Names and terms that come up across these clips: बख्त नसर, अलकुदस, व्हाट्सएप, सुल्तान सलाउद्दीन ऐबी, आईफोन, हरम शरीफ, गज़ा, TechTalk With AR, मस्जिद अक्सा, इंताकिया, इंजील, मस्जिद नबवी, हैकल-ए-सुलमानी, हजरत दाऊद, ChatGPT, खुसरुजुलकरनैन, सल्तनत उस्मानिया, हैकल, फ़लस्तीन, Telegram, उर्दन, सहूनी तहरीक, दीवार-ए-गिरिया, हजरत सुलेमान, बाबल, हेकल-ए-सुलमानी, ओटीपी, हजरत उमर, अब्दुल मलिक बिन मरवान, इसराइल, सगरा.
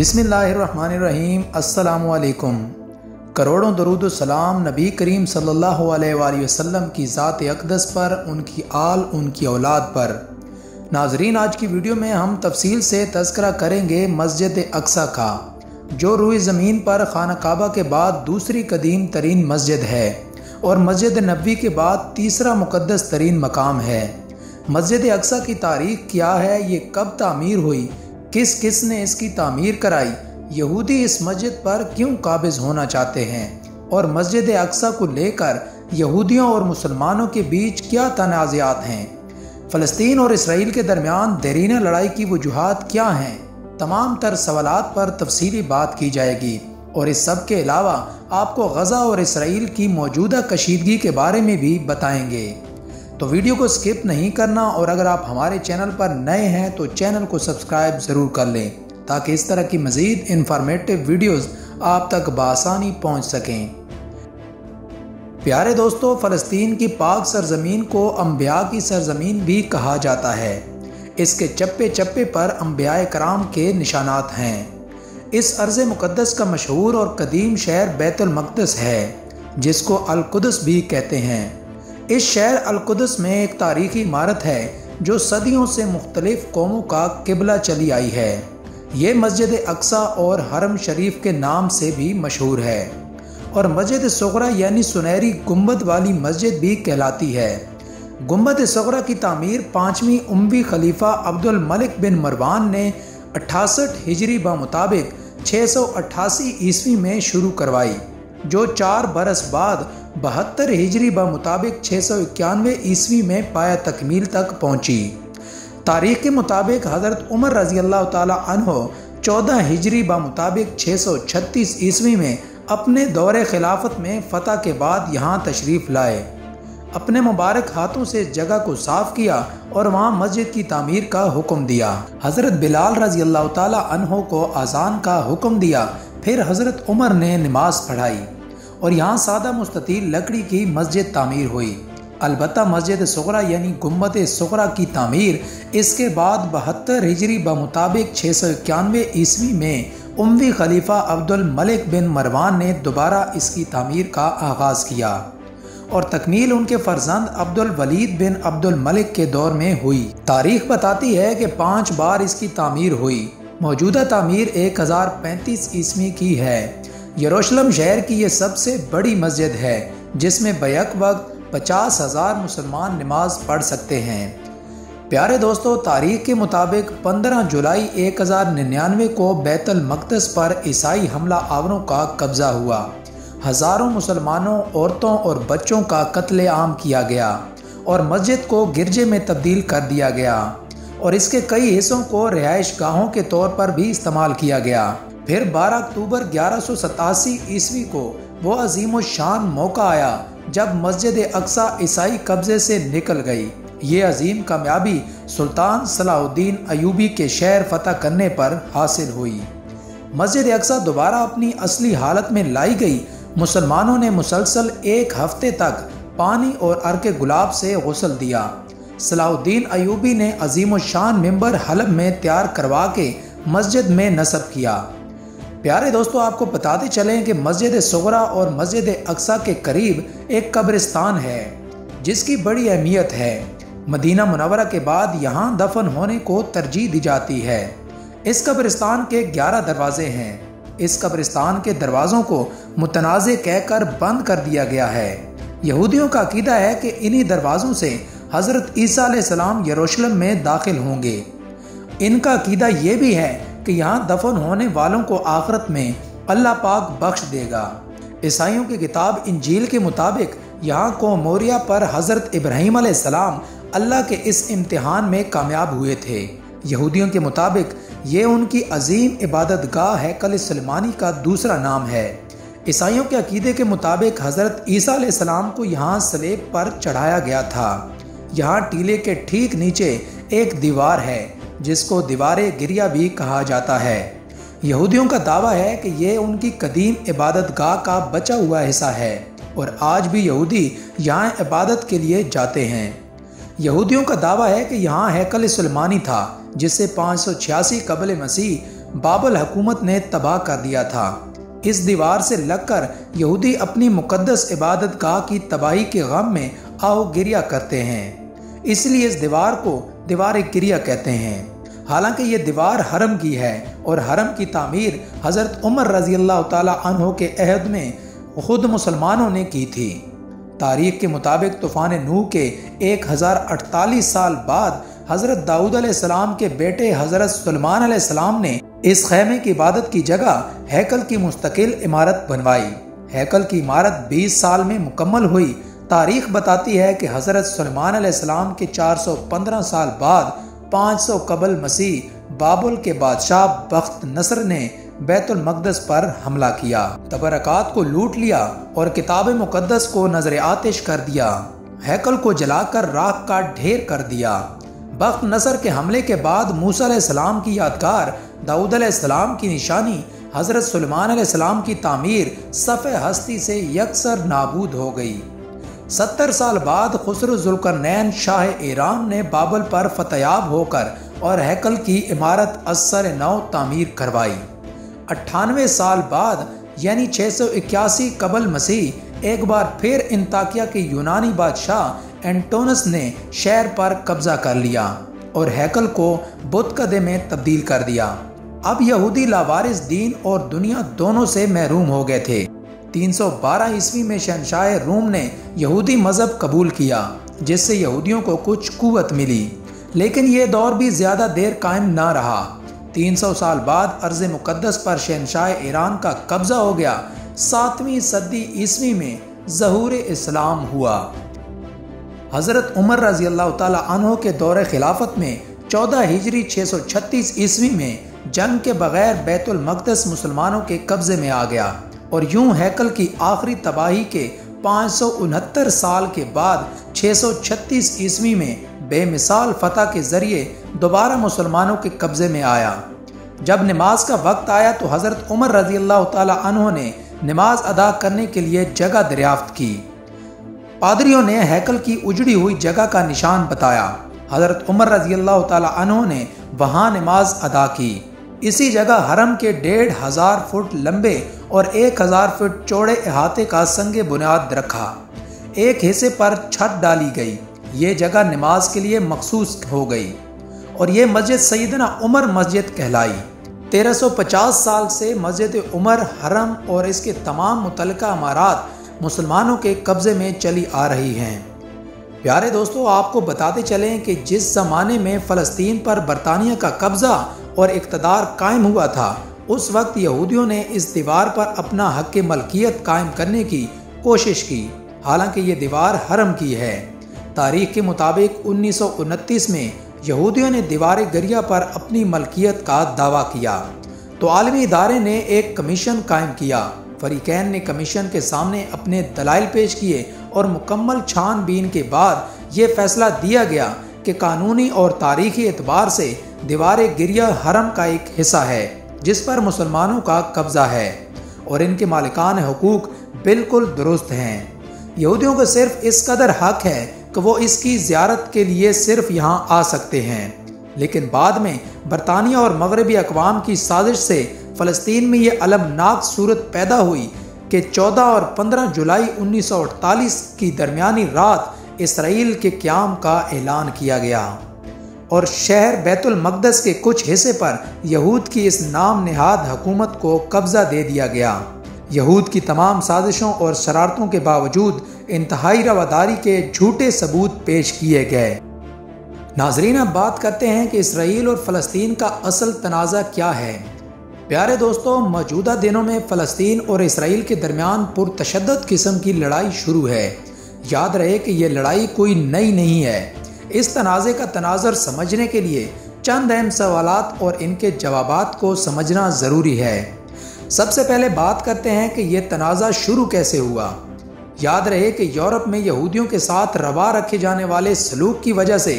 बिस्मिल्लाहिर्रहमानिर्रहीम। अस्सलामुअलैकुम। करोड़ों दरूद सलाम नबी करीम सल्लल्लाहु अलैहि वसल्लम की ज़ात अक़दस पर, उनकी आल, उनकी औलाद पर। नाजरीन, आज की वीडियो में हम तफसील से तज़किरा करेंगे मस्जिद अक्सा का, जो रूए ज़मीन पर खाना काबा के बाद दूसरी कदीम तरीन मस्जिद है और मस्जिद नबवी के बाद तीसरा मुक़द्दस तरीन मकाम है। मस्जिद अक्सा की तारीख़ क्या है, ये कब तामीर हुई, किस किस ने इसकी तामीर कराई, यहूदी इस मस्जिद पर क्यों काबिज़ होना चाहते हैं और मस्जिद अक्सा को लेकर यहूदियों और मुसलमानों के बीच क्या तनाज़ात हैं, फ़लस्तीन और इसराइल के दरमियान देरीना लड़ाई की वजूहात क्या हैं, तमाम तर सवालात पर तफसीली बात की जाएगी। और इस सब के अलावा आपको गज़ा और इसराइल की मौजूदा कशीदगी के बारे में भी बताएंगे। तो वीडियो को स्किप नहीं करना, और अगर आप हमारे चैनल पर नए हैं तो चैनल को सब्सक्राइब ज़रूर कर लें ताकि इस तरह की मज़ीद इन्फॉर्मेटिव वीडियोस आप तक बआसानी पहुँच सकें। प्यारे दोस्तों, फ़लस्तीन की पाक सरज़मीन को अम्बिया की सरज़मीन भी कहा जाता है। इसके चप्पे चप्पे पर अम्बिया कराम के निशानात हैं। इस अर्ज़ मुक़द्दस का मशहूर और कदीम शहर बैतुलमकदस है, जिसको अलकुदस भी कहते हैं। इस शहर अलकुदस में एक तारीख़ी इमारत है जो सदियों से मुख्तलिफ़ कौमों का किबला चली आई है। ये मस्जिद अक्सा और हरम शरीफ के नाम से भी मशहूर है और मस्जिद सगरा यानी सुनहरी गुम्बद वाली मस्जिद भी कहलाती है। गुम्बद सगरा की तामीर 5वीं उमवी खलीफा अब्दुल मलिक बिन मरवान ने 68 हिजरी बामुताबिक 688 ईस्वी में शुरू करवाई, जो 4 बरस बाद 72 हिजरी बामुताबिक 691 ईस्वी में पाया तकमील तक पहुँची। तारीख़ के मुताबिक हजरत उमर रज़ी अल्लाह ताला अन्हो 14 हिजरी बामुताबिक 636 ईस्वी में अपने दौरे खिलाफत में फ़तह के बाद यहाँ तशरीफ़ लाए, अपने मुबारक हाथों से जगह को साफ़ किया और वहाँ मस्जिद की तामीर का हुक्म दिया। हज़रत बिलाल रज़ी अल्लाह ताला अन्हो को आज़ान का हुक्म दिया, फिर हज़रत उमर ने नमाज पढ़ाई और यहाँ सादा मुस्ततील लकड़ी की मस्जिद तामीर हुई। अलबत्ता मस्जिद सगरा यानी गुम्बद सगरा की तामीर इसके बाद 72 हिजरी बामुताबिक 691 ईस्वी में उमवी खलीफा अब्दुल मलिक बिन मरवान ने दोबारा इसकी तामीर का आगाज़ किया और तकमील उनके फर्जंद अब्दुल वलीद बिन अब्दुल मलिक के दौर में हुई। तारीख़ बताती है कि 5 बार इसकी तामीर हुई। मौजूदा तामीर 1035 ईस्वी की है। यरूशलेम शहर की ये सबसे बड़ी मस्जिद है, जिसमें बैक वक्त 50,000 मुसलमान नमाज पढ़ सकते हैं। प्यारे दोस्तों, तारीख़ के मुताबिक 15 जुलाई 1099 को बैतुलमकदस पर ईसाई हमला आवरों का कब्ज़ा हुआ। हज़ारों मुसलमानों, औरतों और बच्चों का कत्लेआम किया गया और मस्जिद को गिरजे में तब्दील कर दिया गया और इसके कई हिस्सों को रिहाइश गाहों के तौर पर भी इस्तेमाल किया गया। फिर 12 अक्टूबर 1187 ईस्वी को वो अजीम शान मौका आया जब मस्जिद अक्सा ईसाई कब्ज़े से निकल गई। ये अजीम कामयाबी सुल्तान सलाउद्दीन ऐबी के शहर फतह करने पर हासिल हुई। मस्जिद अक्सा दोबारा अपनी असली हालत में लाई गई। मुसलमानों ने मुसलसल 1 हफ्ते तक पानी और अर्क गुलाब से गुस्ल दिया। सलाउद्दीन ऐबी ने अजीम शान मंबर हलब में तैयार करवा के मस्जिद में नस्ब किया। प्यारे दोस्तों, आपको बताते चलें कि मस्जिद सगरा और मस्जिद अक्सा के करीब एक कब्रिस्तान है जिसकी बड़ी अहमियत है। मदीना मुनव्वरा के बाद यहाँ दफन होने को तरजीह दी जाती है। इस कब्रिस्तान के 11 दरवाजे हैं। इस कब्रिस्तान के दरवाज़ों को मुतनाज़ कहकर बंद कर दिया गया है। यहूदियों का अकीदा है कि इन्हीं दरवाज़ों से हज़रत ईसा अलैहिस्सलाम यरूशलेम में दाखिल होंगे। इनका अकीदा ये भी है कि यहाँ दफन होने वालों को आखिरत में अल्लाह पाक बख्श देगा। ईसाइयों की किताब इंजील के मुताबिक यहाँ को मोरिया पर हज़रत इब्राहीम अलैहिस्सलाम अल्लाह के इस इम्तिहान में कामयाब हुए थे। यहूदियों के मुताबिक ये उनकी अजीम इबादतगाह हेकल-ए-सुलमानी का दूसरा नाम है। ईसाइयों के अकीदे के मुताबिक हज़रत ईसा अलैहिस्सलाम को यहाँ सलेब पर चढ़ाया गया था। यहाँ टीले के ठीक नीचे एक दीवार है जिसको दीवार-ए-गिरिया भी कहा जाता है। यहूदियों का दावा है कि ये उनकी कदीम इबादतगाह का बचा हुआ हिस्सा है और आज भी यहूदी यहाँ इबादत के लिए जाते हैं। यहूदियों का दावा है कि यहाँ हैकल-ए-सुलमानी था, जिसे 586 कबल मसीह बाबल हुकूमत ने तबाह कर दिया था। इस दीवार से लगकर यहूदी अपनी मुकद्दस इबादतगाह की तबाही के गम में आओ गिरिया करते हैं, इसलिए इस दीवार को दीवार-ए-गिरिया कहते हैं। हालांकि ये दीवार हरम की है और हरम की तामीर हजरत उमर रजी अल्लाह ताला अन्हो के अहद में खुद मुसलमानों ने की थी। तारीख के मुताबिक तूफ़ान नूह के 1048 साल बाद हजरत दाऊद अलैहिस्सलाम के बेटे हजरत सुलेमान अलैहिस्सलाम ने इस खैमे की इबादत की जगह हैकल की मुस्तकिल इमारत बनवाई। हैकल की इमारत 20 साल में मुकम्मल हुई। तारीख बताती है कि हजरत सुलेमान अलैहिस्सलाम के 415 साल बाद 500 कबल मसीह बाबुल के बादशाह बख्त नसर ने बैतुलमकदस पर हमला किया, तबरकात को लूट लिया और किताब मुकद्दस को नजर आतिश कर दिया। हैकल को जलाकर राख का ढेर कर दिया। बख्त नसर के हमले के बाद मूसा अलैहिस्सलाम की यादगार, दाऊद अलैहिस्सलाम की निशानी, हजरत सुलेमान अलैहिस्सलाम की तामीर सफ़े हस्ती से यकसर नाबूद हो गई। 70 साल बाद खुसरुजुलकरनैन शाह ईरान ने बाबल पर फतयाब होकर और हैकल की इमारत असर नौ तामीर करवाई। 98 साल बाद यानी 681 कबल मसीह एक बार फिर इंताकिया के यूनानी बादशाह एंटोनस ने शहर पर कब्जा कर लिया और हैकल को बुतकदे में तब्दील कर दिया। अब यहूदी लावारिस दीन और दुनिया दोनों से महरूम हो गए थे। 312 ईस्वी में शहनशाह रूम ने यहूदी मजहब कबूल किया, जिससे यहूदियों को कुछ कुव्वत मिली, लेकिन यह दौर भी ज़्यादा देर कायम ना रहा। 300 साल बाद अर्ज़ मुकद्दस पर शहनशाह ईरान का कब्ज़ा हो गया। 7वीं सदी ईस्वी में ज़हूर इस्लाम हुआ। हज़रत उमर रज़ी अल्लाह ताला अन्हो के दौर खिलाफत में 14 हिजरी 636 ईस्वी में जंग के बग़ैर बैतुलमकदस मुसलमानों के कब्ज़े में आ गया और यूं हैकल की आखिरी तबाही के 569 साल के बाद 636 ईस्वी में बेमिसाल फतह के ज़रिए दोबारा मुसलमानों के कब्ज़े में आया। जब नमाज का वक्त आया तो हज़रत उमर रज़ी अल्लाह ताला अन्हो ने नमाज अदा करने के लिए जगह दरियाफ्त की। पादरियों ने हैकल की उजड़ी हुई जगह का निशान बताया। हज़रत उमर रज़ी अल्लाह ताला अन्हो ने वहाँ नमाज अदा की। इसी जगह हरम के 1500 फुट लंबे और 1000 फुट चौड़े अहाते का संग बुनियाद रखा। एक हिस्से पर छत डाली गई। ये जगह नमाज के लिए मखसूस हो गई और ये मस्जिद सीदना उमर मस्जिद कहलाई। 1350 साल से मस्जिद उमर, हरम और इसके तमाम मुतलका इमारात मुसलमानों के कब्ज़े में चली आ रही हैं। प्यारे दोस्तों, आपको बताते चलें कि जिस ज़माने में फ़लस्तीन पर बरतानिया का कब्ज़ा और इक़्तिदार कायम हुआ था, उस वक्त यहूदियों ने इस दीवार पर अपना हक़ मलकियत कायम करने की कोशिश की, हालांकि ये दीवार हरम की है। तारीख़ के मुताबिक 1929 में यहूदियों ने दीवार-ए-गिरिया पर अपनी मलकियत का दावा किया तो आलमी इदारे ने एक कमीशन कायम किया। फरीकैन ने कमीशन के सामने अपने दलाइल पेश किए और मुकम्मल छानबीन के बाद ये फैसला दिया गया कि कानूनी और तारीख़ी एतबार से दीवार-ए-गिरिया हरम का एक हिस्सा है जिस पर मुसलमानों का कब्ज़ा है और इनके मालिकान हुकूक बिल्कुल दुरुस्त हैं। यहूदियों को सिर्फ इस कदर हक़ है कि वो इसकी ज़ियारत के लिए सिर्फ यहाँ आ सकते हैं, लेकिन बाद में बरतानिया और मगरबी अकवाम की साजिश से फ़लस्तीन में ये अलमनाक सूरत पैदा हुई कि 14 और 15 जुलाई 1948 की दरमियानी रात इसराइल के क़याम का ऐलान किया गया और शहर बैतुलमकदस के कुछ हिस्से पर यहूद की इस नाम निहाद हुकूमत को कब्ज़ा दे दिया गया। यहूद की तमाम साजिशों और शरारतों के बावजूद इंतहाई रवादारी के झूठे सबूत पेश किए गए। नाज़रीन, अब बात करते हैं कि इसराइल और फ़लस्तीन का असल तनाज़ा क्या है। प्यारे दोस्तों, मौजूदा दिनों में फ़लस्तीन और इसराइल के दरमियान पुरतशद्दद किस्म की लड़ाई शुरू है। याद रहे कि यह लड़ाई कोई नई नहीं है। इस तनाज़े का तनाज़र समझने के लिए चंद अहम सवालात और इनके जवाबात को समझना ज़रूरी है। सबसे पहले बात करते हैं कि यह तनाज़ा शुरू कैसे हुआ। याद रहे कि यूरोप में यहूदियों के साथ रवा रखे जाने वाले सलूक की वजह से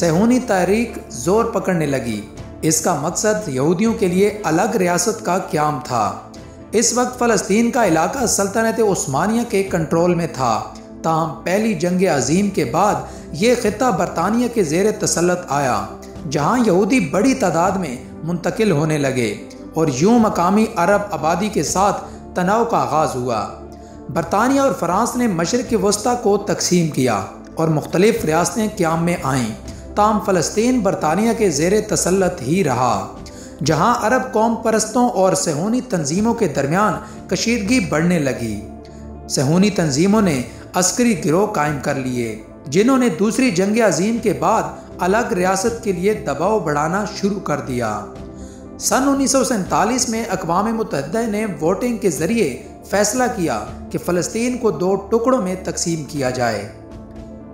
सहूनी तहरीक जोर पकड़ने लगी। इसका मकसद यहूदियों के लिए अलग रियासत का क़याम था। इस वक्त फ़लस्तीन का इलाका सल्तनत उस्मानिया के कंट्रोल में था, ताहम पहली जंग अज़ीम के बाद ये खिता बरतानिया के ज़ेर तसल्लुत आया, जहाँ यहूदी बड़ी तादाद में मुंतकिल होने लगे और यूं मकामी अरब आबादी के साथ तनाव का आगाज़ हुआ। बरतानिया और फ़्रांस ने मशरिक़ वस्ता को तकसीम किया और मुख्तलिफ़ रियासतें क़याम में आईं, ताम फ़लस्तीन बरतानिया के ज़ेर तसल्लुत ही रहा, जहाँ अरब कौम परस्तों और सहूनी तंजीमों के दरमियान कशीदगी बढ़ने लगी। सहूनी तंजीमों ने अस्करी गिरोह कायम कर लिए, जिन्होंने दूसरी जंग अजीम के बाद अलग रियासत के लिए दबाव बढ़ाना शुरू कर दिया। सन 1947 में अक़वाम मुत्तहिदा ने वोटिंग के ज़रिए फैसला किया कि फ़लस्तीन को दो टुकड़ों में तकसीम किया जाए,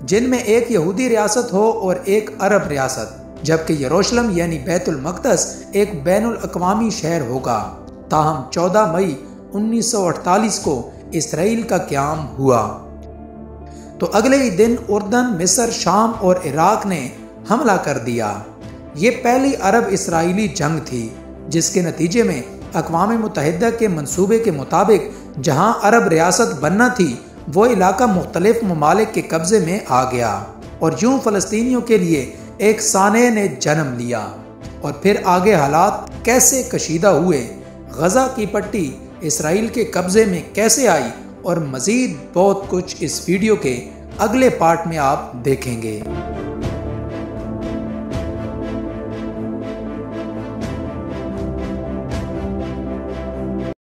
जिनमें एक यहूदी रियासत हो और एक अरब रियासत, जबकि यरूशलेम यानी बैतुलमकदस एक बैनुल अक़वामी शहर होगा। ताहम 14 मई 1948 को इसराइल का क़याम हुआ, तो अगले ही दिन उर्दन, मिस्र, शाम और इराक़ ने हमला कर दिया। ये पहली अरब इसराइली जंग थी, जिसके नतीजे में अक़वाम मुत्तहिदा के मंसूबे के मुताबिक जहां अरब रियासत बनना थी, वो इलाका मुख्तलिफ ममालिक के कब्ज़े में आ गया और यूं फ़लस्तीनियों के लिए एक साने ने जन्म लिया। और फिर आगे हालात कैसे कशीदा हुए, गज़ा की पट्टी इसराइल के कब्ज़े में कैसे आई और मज़ीद बहुत कुछ इस वीडियो के अगले पार्ट में आप देखेंगे।